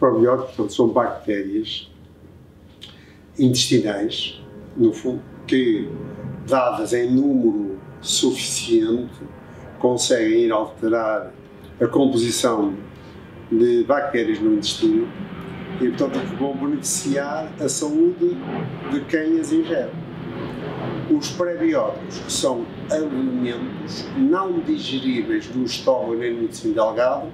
probióticos, portanto, são bactérias intestinais, no fundo, que, dadas em número suficiente, conseguem ir alterar a composição de bactérias no intestino e, portanto, vão beneficiar a saúde de quem as ingere. Os prebióticos, que são alimentos não digeríveis do estômago nem no intestino delgado,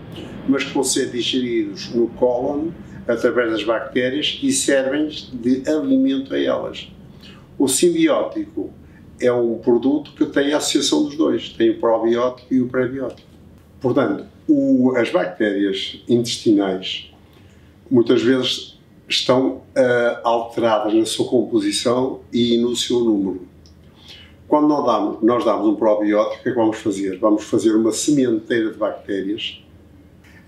mas que vão ser digeridos no cólon através das bactérias e servem de alimento a elas. O simbiótico é um produto que tem a associação dos dois, tem o probiótico e o prebiótico. Portanto, as bactérias intestinais muitas vezes estão alteradas na sua composição e no seu número. Quando nós damos um probiótico, o que é que vamos fazer? Vamos fazer uma sementeira de bactérias.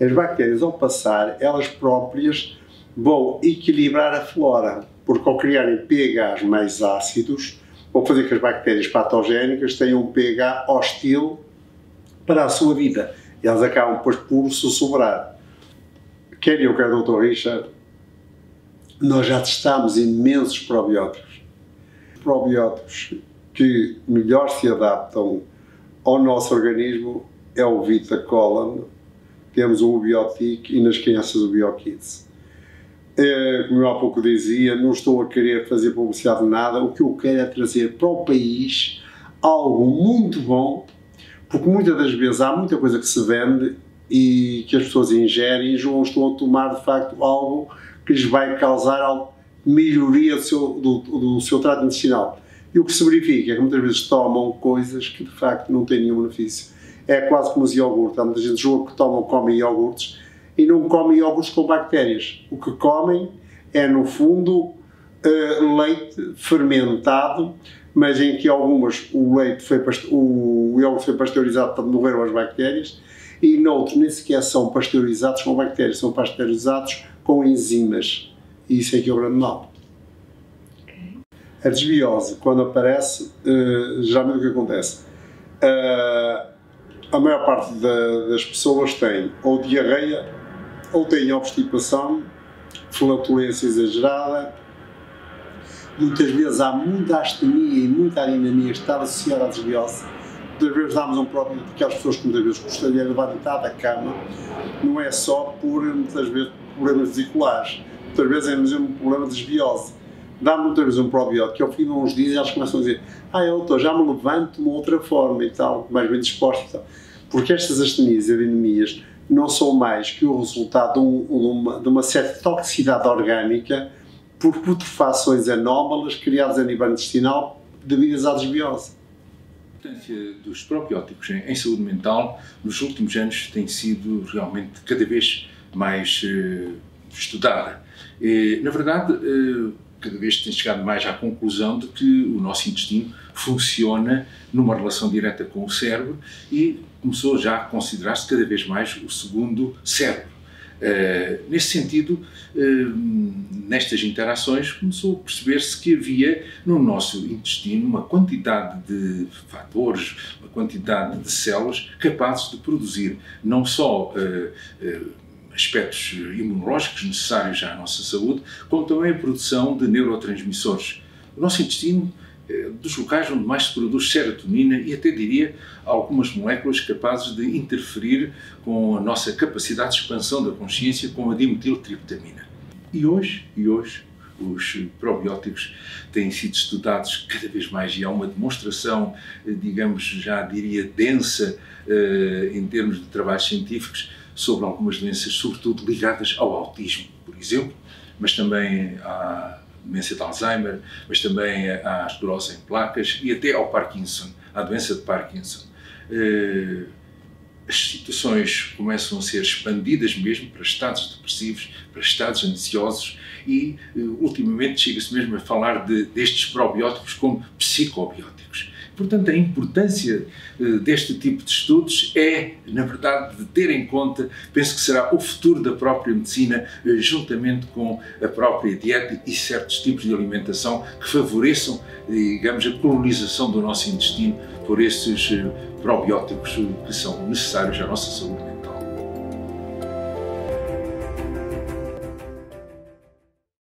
As bactérias, ao passar, elas próprias vão equilibrar a flora, porque ao criarem pHs mais ácidos, vão fazer que as bactérias patogénicas tenham um pH hostil para a sua vida. E elas acabam, depois, por sussurrar. Quer eu, quer o Dr. Richard, nós já testámos imensos probióticos. Probióticos que melhor se adaptam ao nosso organismo é o VitaColon, temos o Ubiotic e nas crianças o BioKids. Como eu há pouco dizia, não estou a querer fazer publicidade de nada, o que eu quero é trazer para o país algo muito bom, porque muitas das vezes há muita coisa que se vende e que as pessoas ingerem e não estão a tomar de facto algo que lhes vai causar melhoria do seu trato intestinal. E o que se verifica é que muitas vezes tomam coisas que de facto não têm nenhum benefício. É quase como os iogurtes. Há muita gente que comem iogurtes e não comem iogurtes com bactérias. O que comem é, no fundo, leite fermentado, mas em que algumas o iogurte foi pasteurizado, portanto morreram as bactérias, e noutros nem sequer são pasteurizados com bactérias, são pasteurizados com enzimas. E isso é que é o grande mal. A desbiose, quando aparece, geralmente o que acontece? A maior parte das pessoas tem ou diarreia, ou tem obstipação, flatulência exagerada. Muitas vezes há muita astenia e muita anemia estar associada à desbiose. Muitas vezes damos um próprio, porque as pessoas que muitas vezes gostariam de levantar da cama, não é só por, muitas vezes, problemas vesiculares, muitas vezes é mesmo um problema de desbiose. Dá-me muitas vezes um probiótico, que ao fim de uns dias elas começam a dizer: ah, doutor, já me levanto de uma outra forma e tal, mais bem disposta e tal. Porque estas astenias e anemias não são mais que o resultado de uma certa toxicidade orgânica por putrefações anómalas criadas a nível intestinal devidas à desbiose. A importância dos probióticos em saúde mental nos últimos anos tem sido realmente cada vez mais estudada. Na verdade, cada vez tem chegado mais à conclusão de que o nosso intestino funciona numa relação direta com o cérebro e começou já a considerar-se cada vez mais o segundo cérebro. Nesse sentido, nestas interações, começou a perceber-se que havia no nosso intestino uma quantidade de fatores, uma quantidade de células capazes de produzir não só aspectos imunológicos necessários à nossa saúde, como também a produção de neurotransmissores. O nosso intestino é dos locais onde mais se produz serotonina e até diria algumas moléculas capazes de interferir com a nossa capacidade de expansão da consciência, como a dimetiltriptamina. E hoje os probióticos têm sido estudados cada vez mais e há uma demonstração, digamos, já diria densa em termos de trabalhos científicos, sobre algumas doenças, sobretudo ligadas ao autismo, por exemplo, mas também à demência de Alzheimer, mas também à esclerose em placas e até ao Parkinson, à doença de Parkinson. As situações começam a ser expandidas mesmo para estados depressivos, para estados ansiosos e, ultimamente, chega-se mesmo a falar destes probióticos como psicobióticos. Portanto, a importância deste tipo de estudos é, na verdade, de ter em conta, penso que será o futuro da própria medicina, juntamente com a própria dieta e certos tipos de alimentação que favoreçam, digamos, a colonização do nosso intestino por esses probióticos que são necessários à nossa saúde.